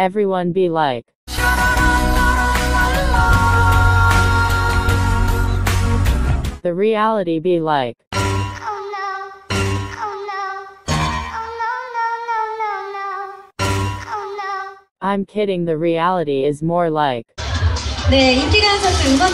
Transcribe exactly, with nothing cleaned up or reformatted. Everyone be like. The reality be like. I'm kidding, the reality is more like. 네, 인기 간섭